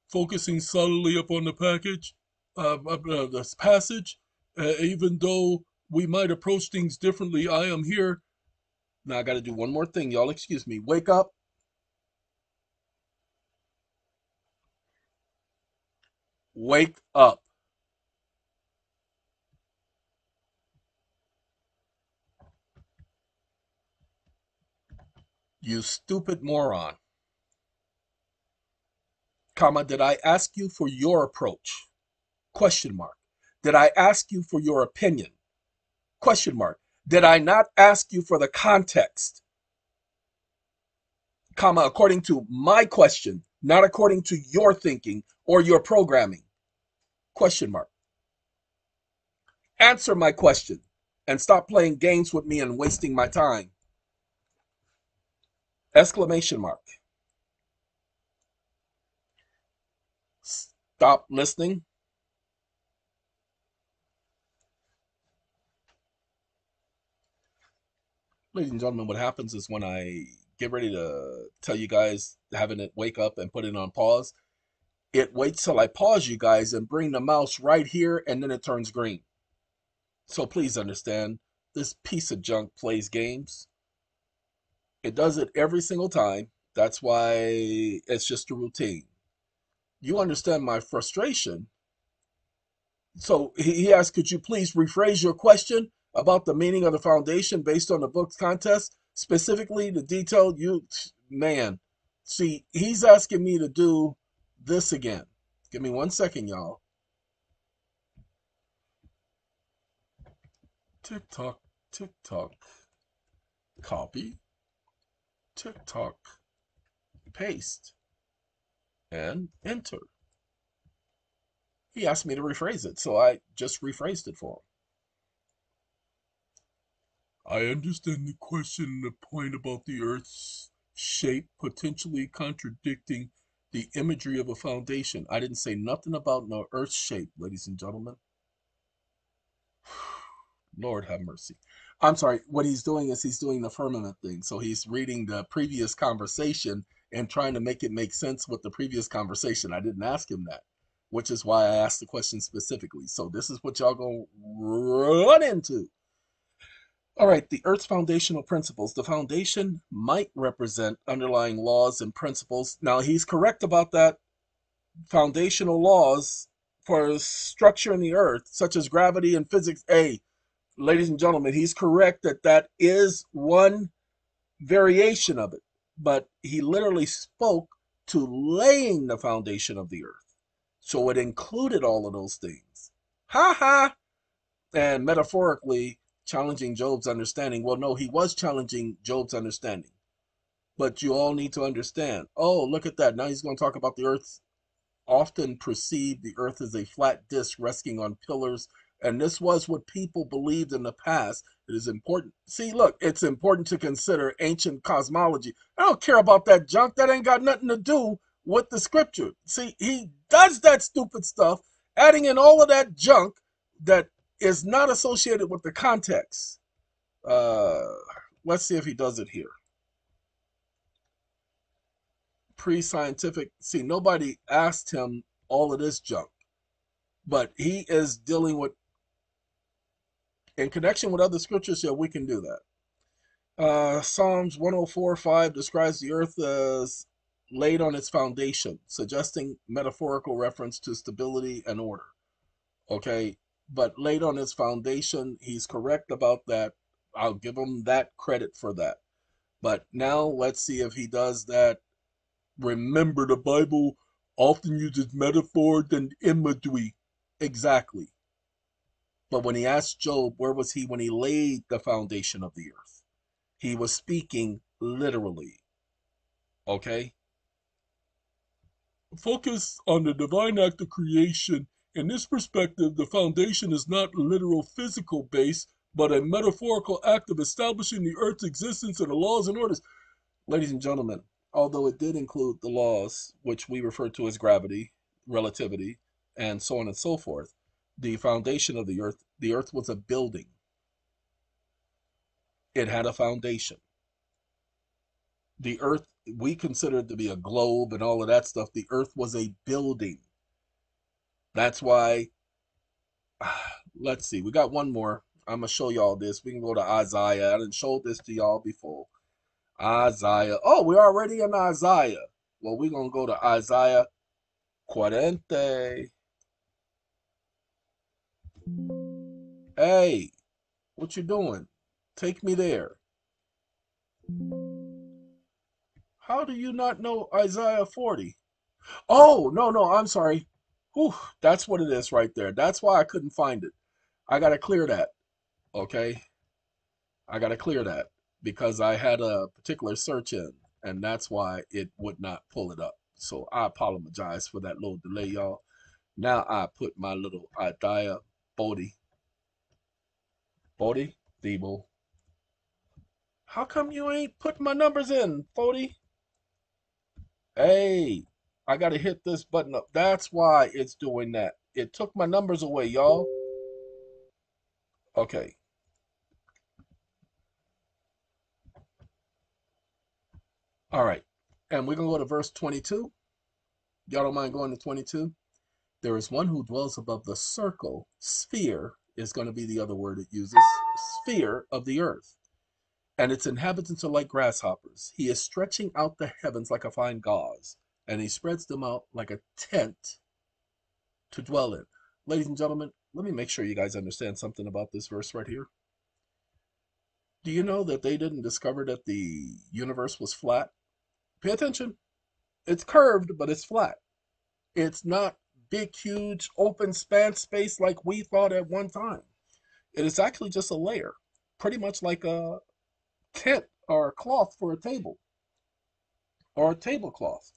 focusing solidly upon the package, uh, uh, this passage? Uh, even though we might approach things differently, I am here. Now, I got to do one more thing, y'all. Excuse me. Wake up. Wake up. You stupid moron. Comma, did I ask you for your approach? Question mark. Did I ask you for your opinion? Question mark. Did I not ask you for the context? Comma, according to my question, not according to your thinking or your programming. Question mark. Answer my question and stop playing games with me and wasting my time. Exclamation mark. Stop listening. Ladies and gentlemen, what happens is when I get ready to tell you guys, having it wake up and put it on pause, it waits till I pause you guys and bring the mouse right here, and then it turns green. So please understand, this piece of junk plays games. It does it every single time. That's why it's just a routine. You understand my frustration. So he asked, could you please rephrase your question about the meaning of the foundation based on the book's contest, specifically the detail you, man. See, he's asking me to do this again. Give me one second, y'all. TikTok, TikTok, copy. TikTok, paste, and enter. He asked me to rephrase it, so I just rephrased it for him. I understand the question and the point about the Earth's shape potentially contradicting the imagery of a foundation. I didn't say nothing about no Earth's shape, ladies and gentlemen. Lord have mercy. I'm sorry, what he's doing is he's doing the firmament thing. So he's reading the previous conversation and trying to make it make sense with the previous conversation. I didn't ask him that, which is why I asked the question specifically. So this is what y'all gonna run into. All right, the Earth's foundational principles. The foundation might represent underlying laws and principles. Now, he's correct about that. Foundational laws for structure in the Earth, such as gravity and physics, A. Ladies and gentlemen, he's correct that that is one variation of it, but he literally spoke to laying the foundation of the earth. So it included all of those things. Ha ha! And metaphorically challenging Job's understanding. Well, no, he was challenging Job's understanding, but you all need to understand. Oh, look at that. Now he's going to talk about the earth. Often perceived the earth as a flat disc resting on pillars. And this was what people believed in the past. It is important. See, look, it's important to consider ancient cosmology. I don't care about that junk. That ain't got nothing to do with the scripture. See, he does that stupid stuff, adding in all of that junk that is not associated with the context. Uh, let's see if he does it here. Pre-scientific. See, nobody asked him all of this junk, but he is dealing with in connection with other scriptures, yeah, we can do that. Uh, Psalms one oh four, five describes the earth as laid on its foundation, suggesting metaphorical reference to stability and order. Okay, but laid on its foundation, he's correct about that. I'll give him that credit for that. But now let's see if he does that. Remember, the Bible often uses metaphor than imagery. Exactly. But when he asked Job, where was he when he laid the foundation of the earth? He was speaking literally. Okay? Focus on the divine act of creation. In this perspective, the foundation is not literal physical base, but a metaphorical act of establishing the earth's existence and the laws and orders. Ladies and gentlemen, although it did include the laws, which we refer to as gravity, relativity, and so on and so forth, the foundation of the earth, the earth was a building. It had a foundation. The earth, we consider it to be a globe and all of that stuff. The earth was a building. That's why, let's see, we got one more. I'm going to show y'all this. We can go to Isaiah. I didn't show this to y'all before. Isaiah. Oh, we're already in Isaiah. Well, we're going to go to Isaiah forty. Hey, what you doing? Take me there. How do you not know Isaiah forty? Oh, no, no, I'm sorry. Whew, that's what it is right there. That's why I couldn't find it. I got to clear that, okay? I got to clear that because I had a particular search in, and that's why it would not pull it up. So I apologize for that little delay, y'all. Now I put my little Isaiah forty. forty, Debo. How come you ain't put my numbers in, forty? Hey, I got to hit this button up. That's why it's doing that. It took my numbers away, y'all. Okay. All right. And we're going to go to verse twenty-two. Y'all don't mind going to twenty-two? There is one who dwells above the circle. Sphere is going to be the other word it uses. Sphere of the earth. And its inhabitants are like grasshoppers. He is stretching out the heavens like a fine gauze. And he spreads them out like a tent to dwell in. Ladies and gentlemen, let me make sure you guys understand something about this verse right here. Do you know that they didn't discover that the universe was flat? Pay attention. It's curved, but it's flat. It's not big, huge, open span space like we thought at one time. It is actually just a layer, pretty much like a tent or a cloth for a table or a tablecloth.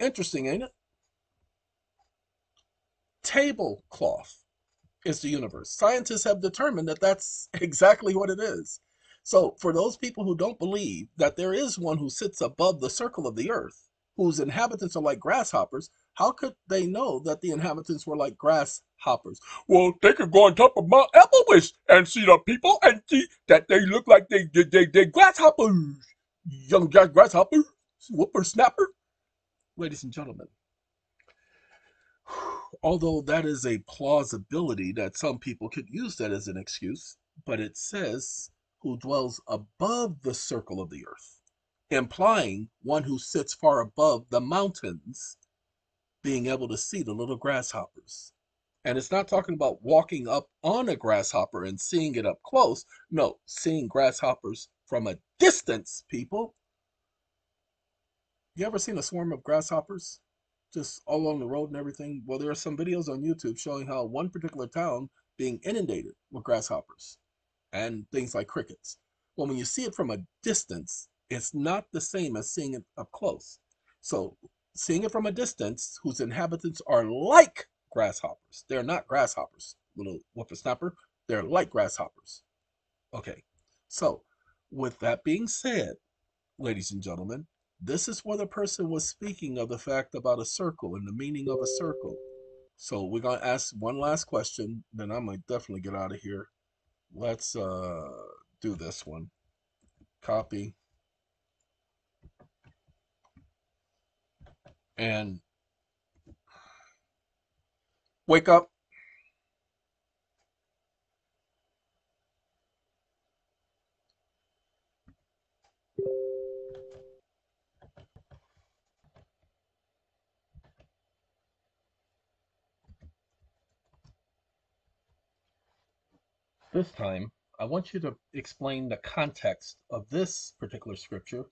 Interesting, ain't it? Tablecloth is the universe. Scientists have determined that that's exactly what it is. So for those people who don't believe that there is one who sits above the circle of the earth, whose inhabitants are like grasshoppers, how could they know that the inhabitants were like grasshoppers? Well, they could go on top of Mount Everest and see the people and see that they look like they they they, they grasshoppers, young grasshoppers, whippersnapper. Ladies and gentlemen, although that is a plausibility that some people could use that as an excuse, but it says who dwells above the circle of the earth, implying one who sits far above the mountains, being able to see the little grasshoppers. And it's not talking about walking up on a grasshopper and seeing it up close. No, seeing grasshoppers from a distance, people. You ever seen a swarm of grasshoppers? Just all along the road and everything. Well, there are some videos on YouTube showing how one particular town being inundated with grasshoppers and things like crickets. Well, when you see it from a distance, it's not the same as seeing it up close. So seeing it from a distance, whose inhabitants are like grasshoppers. They're not grasshoppers, little whippersnapper. They're like grasshoppers. Okay, so with that being said, ladies and gentlemen, this is where the person was speaking of the fact about a circle and the meaning of a circle. So we're going to ask one last question, then I'm going to definitely get out of here. Let's uh, do this one. Copy. And wake up. This time, I want you to explain the context of this particular scripture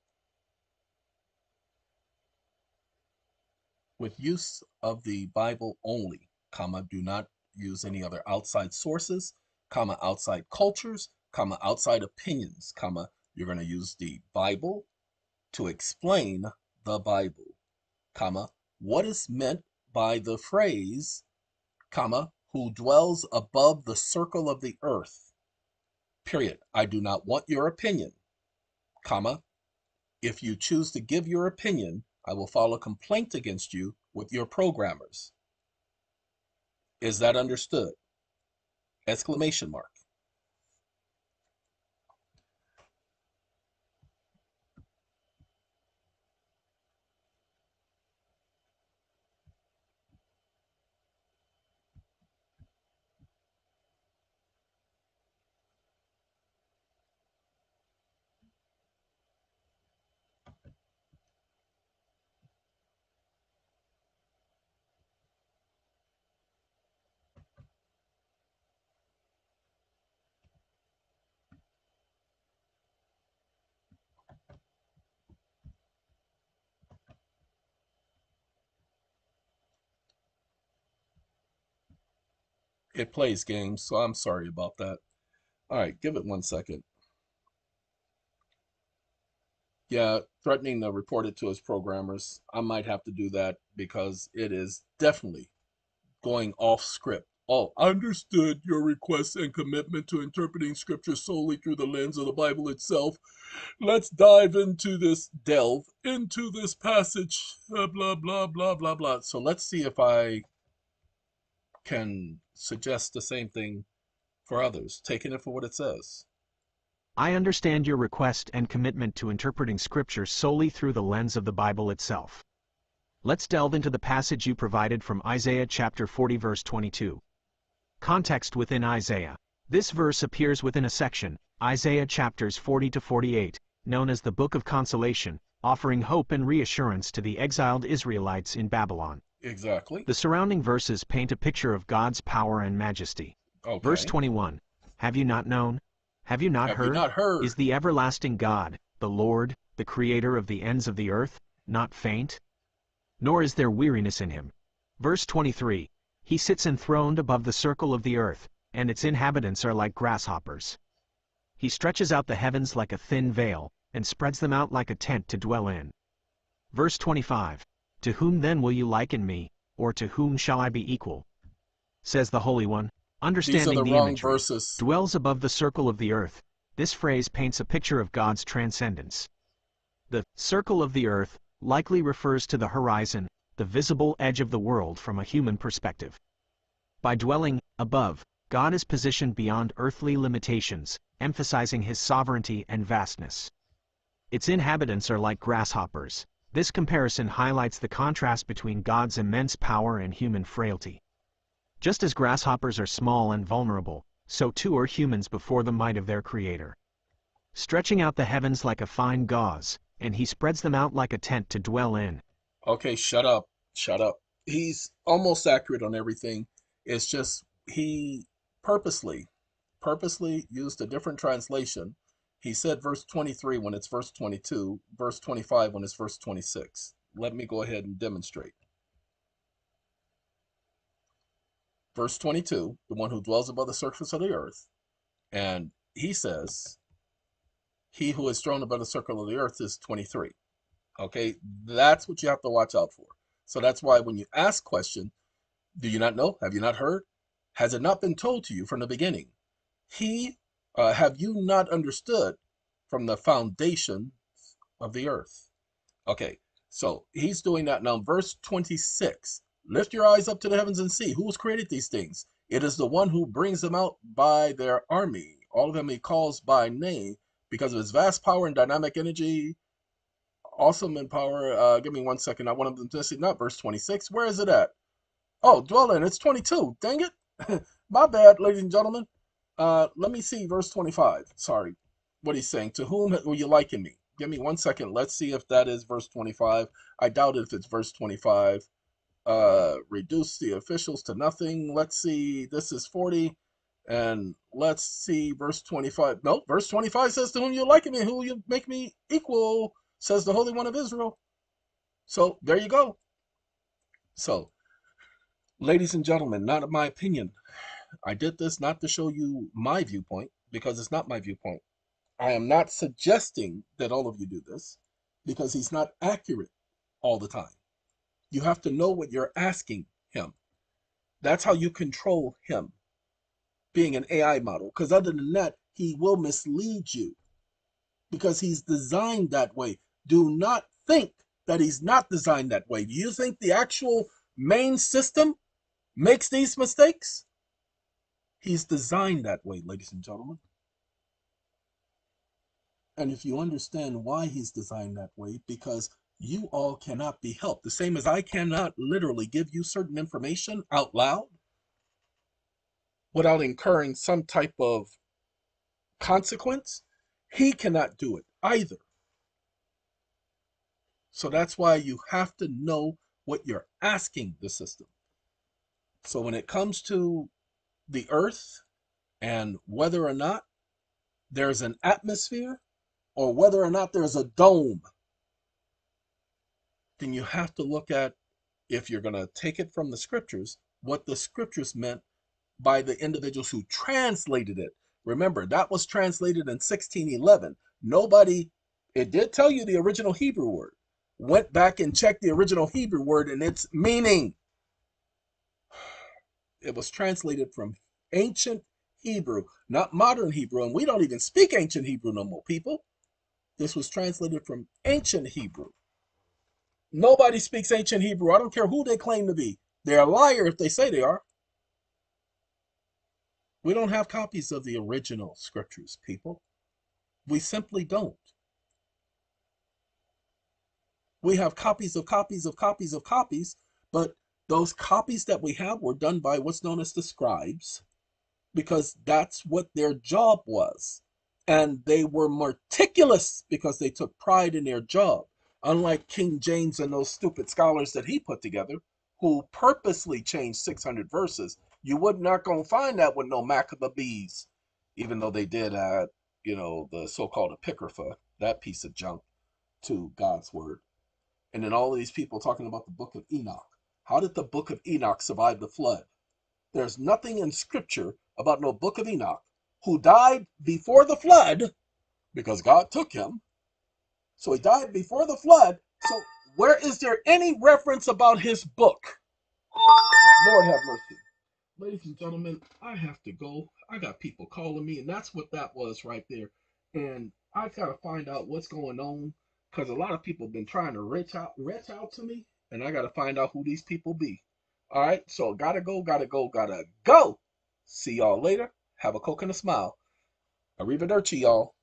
with use of the Bible only, comma, do not use any other outside sources, comma, outside cultures, comma, outside opinions, comma, you're going to use the Bible to explain the Bible, comma, what is meant by the phrase, comma, who dwells above the circle of the earth, period. I do not want your opinion, comma. If you choose to give your opinion, I will file a complaint against you with your programmers. Is that understood? Exclamation mark. It plays games, so I'm sorry about that. All right, give it one second. Yeah, threatening to report it to his programmers. I might have to do that because it is definitely going off script. Oh, I understood your request and commitment to interpreting scripture solely through the lens of the Bible itself. Let's dive into this, delve into this passage, blah, blah, blah, blah, blah, blah. So let's see if I can suggest the same thing for others, taking it for what it says. I understand your request and commitment to interpreting scripture solely through the lens of the Bible itself. Let's delve into the passage you provided from Isaiah chapter forty verse twenty-two. Context within Isaiah. This verse appears within a section, Isaiah chapters forty to forty-eight, known as the Book of Consolation, offering hope and reassurance to the exiled Israelites in Babylon. Exactly. The surrounding verses paint a picture of God's power and majesty. Okay. Verse twenty-one, have you not known? Have you not, have heard? You not heard? Is the everlasting God, the Lord, the creator of the ends of the earth, not faint? Nor is there weariness in him. Verse twenty-three, he sits enthroned above the circle of the earth, and its inhabitants are like grasshoppers. He stretches out the heavens like a thin veil, and spreads them out like a tent to dwell in. Verse twenty-five, to whom then will you liken me, or to whom shall I be equal? Says the Holy One, understanding the imagery, dwells above the circle of the earth. This phrase paints a picture of God's transcendence. The circle of the earth likely refers to the horizon, the visible edge of the world from a human perspective. By dwelling above, God is positioned beyond earthly limitations, emphasizing his sovereignty and vastness. Its inhabitants are like grasshoppers. This comparison highlights the contrast between God's immense power and human frailty. Just as grasshoppers are small and vulnerable, so too are humans before the might of their Creator. Stretching out the heavens like a fine gauze, and he spreads them out like a tent to dwell in. Okay, shut up, shut up. He's almost accurate on everything. It's just he purposely, purposely used a different translation. He said verse twenty-three when it's verse twenty-two, verse twenty-five when it's verse twenty-six. Let me go ahead and demonstrate. Verse twenty-two, the one who dwells above the surface of the earth. And he says, he who is thrown above the circle of the earth is twenty-three. Okay, that's what you have to watch out for. So that's why when you ask question, do you not know? Have you not heard? Has it not been told to you from the beginning? He Uh, have you not understood from the foundation of the earth? Okay, so he's doing that now. Verse twenty-six, lift your eyes up to the heavens and see who has created these things. It is the one who brings them out by their army. All of them he calls by name because of his vast power and dynamic energy. Awesome in power. Uh, give me one second. I want them to see. Not verse twenty-six. Where is it at? Oh, dwell in. It's twenty-two. Dang it. My bad, ladies and gentlemen. Uh, let me see verse twenty-five. Sorry, what he's saying. To whom will you liken me? Give me one second. Let's see if that is verse twenty-five. I doubt if it's verse twenty-five. Uh, reduce the officials to nothing. Let's see. This is forty. And let's see verse twenty-five. No, verse twenty-five says, to whom you liken me, who will you make me equal, says the Holy One of Israel. So there you go. So, ladies and gentlemen, not in my opinion. I did this not to show you my viewpoint because it's not my viewpoint. I am not suggesting that all of you do this, because he's not accurate all the time. You have to know what you're asking him. That's how you control him, being an A I model, because other than that, he will mislead you because he's designed that way. Do not think that he's not designed that way. Do you think the actual main system makes these mistakes? He's designed that way, ladies and gentlemen. And if you understand why he's designed that way, because you all cannot be helped. The same as I cannot literally give you certain information out loud without incurring some type of consequence, he cannot do it either. So that's why you have to know what you're asking the system. So when it comes to the earth and whether or not there's an atmosphere or whether or not there's a dome, then you have to look at, if you're going to take it from the scriptures, what the scriptures meant by the individuals who translated it. Remember, that was translated in sixteen eleven. Nobody, it did tell you the original Hebrew word. Went back and checked the original Hebrew word and its meaning. It was translated from ancient Hebrew, not modern Hebrew, and we don't even speak ancient Hebrew no more, people. This was translated from ancient Hebrew. Nobody speaks ancient Hebrew. I don't care who they claim to be. They're a liar if they say they are. We don't have copies of the original scriptures, people. We simply don't. We have copies of copies of copies of copies, but those copies that we have were done by what's known as the scribes, because that's what their job was. And they were meticulous because they took pride in their job, unlike King James and those stupid scholars that he put together, who purposely changed six hundred verses. You would not going to find that with no Maccabees, even though they did add, you know, the so-called Apocrypha, that piece of junk, to God's word. And then all of these people talking about the book of Enoch. How did the book of Enoch survive the flood? There's nothing in scripture about no book of Enoch who died before the flood because God took him. So he died before the flood. So where is there any reference about his book? Lord have mercy. Ladies and gentlemen, I have to go. I got people calling me, and that's what that was right there. And I got to find out what's going on, because a lot of people have been trying to reach out, reach out to me, and I got to find out who these people be. All right, so gotta go, gotta go, gotta go. See y'all later. Have a coke and a smile. Arrivederci, y'all.